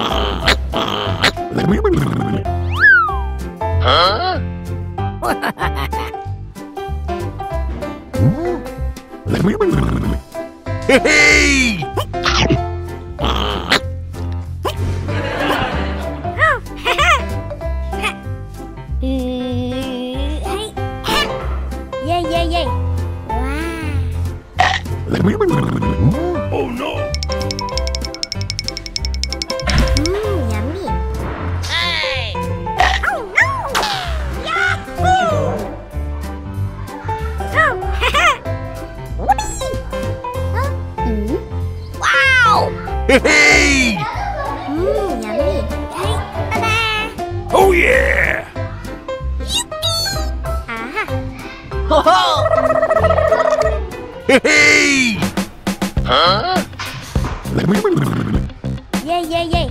Huh? Hey! Oh no! Mmm, yummy! Hey! Oh no! Yahoo! Oh, haha! Whoopsie! Huh? Mm. Wow! Hey! Mmm, yummy! Hey! Bye-bye! Oh yeah! Yippee! Aha! Ho ho! Hey! Huh? Yay, yay, yay.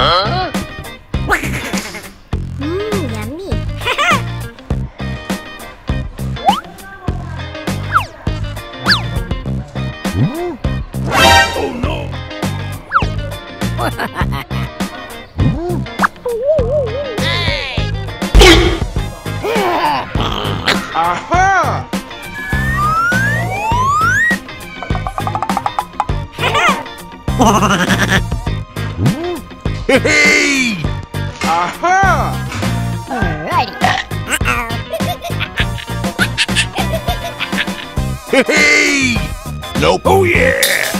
Huh? Mmm, yummy. Oh no. Aha! Hey! Aha! Alrighty. Hey! Nope. Oh yeah!